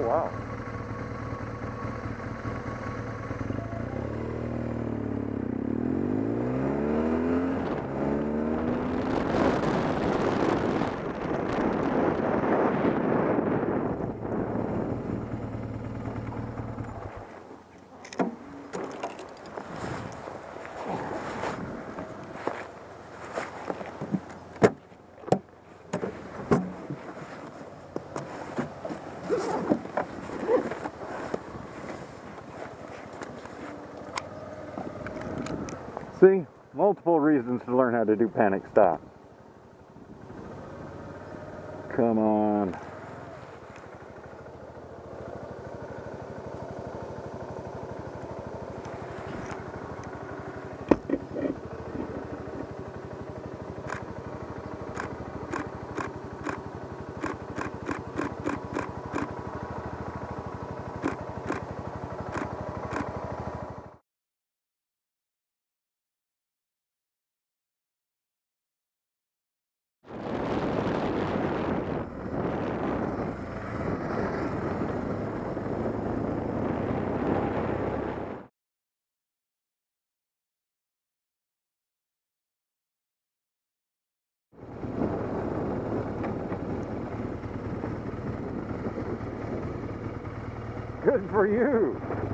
Oh, wow. See, multiple reasons to learn how to do panic stop. Come on. Good for you.